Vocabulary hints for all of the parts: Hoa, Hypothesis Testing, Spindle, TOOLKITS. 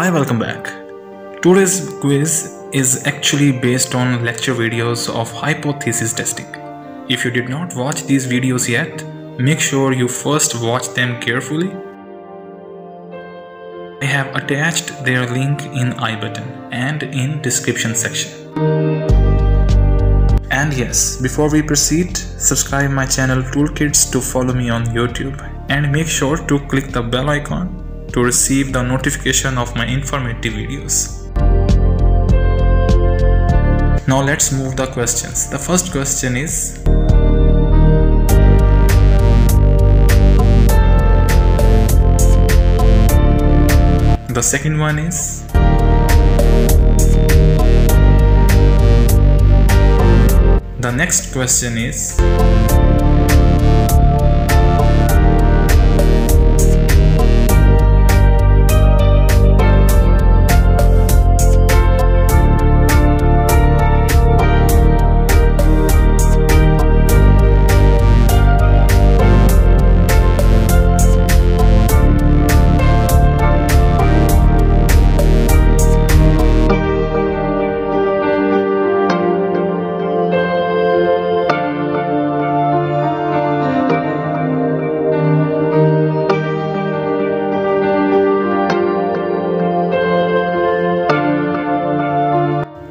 Hi, welcome back. Today's quiz is actually based on lecture videos of hypothesis testing. If you did not watch these videos yet, make sure you first watch them carefully. I have attached their link in I button and in description section. And yes, before we proceed, subscribe my channel Toolkits to follow me on YouTube and make sure to click the bell icon to receive the notification of my informative videos. Now let's move the questions. The first question is, the second one is, the next question is,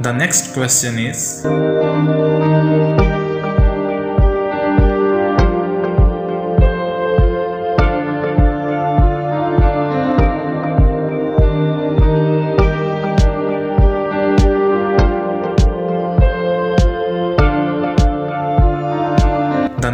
the next question is, the next question is, the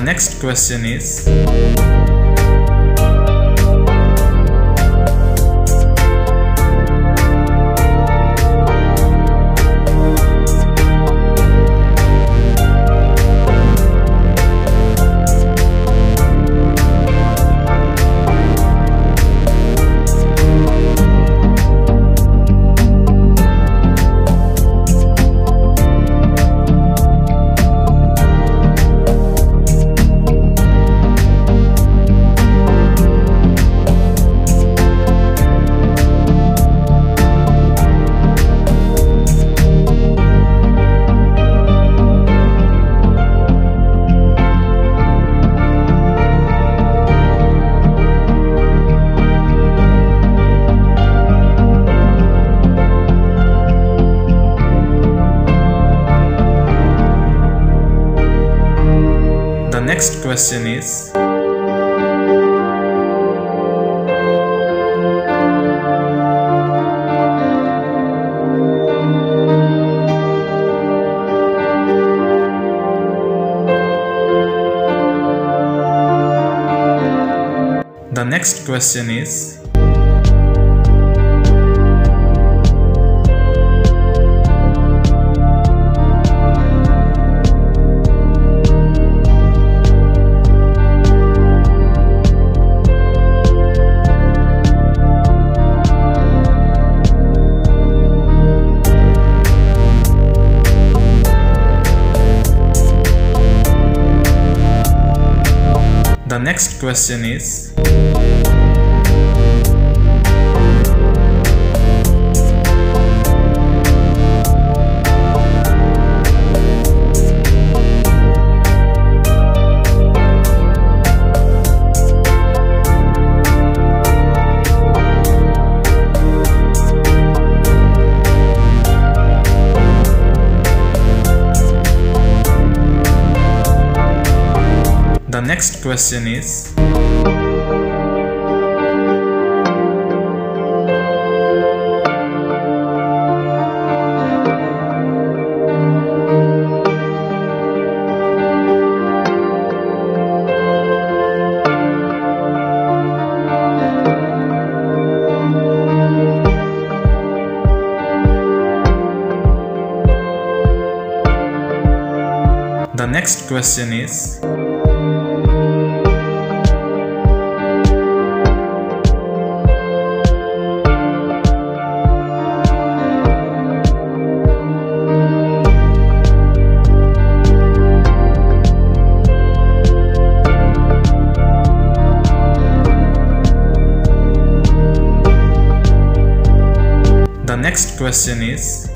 next question is, the next question is, the next question is, the next question is, the next question is, The next question is, The next question is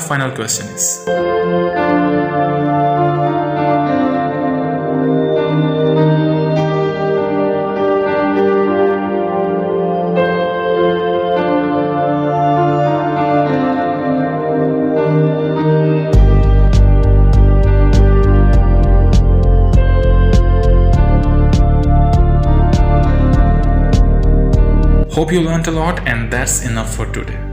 The final question is, Hope you learned a lot, and that's enough for today.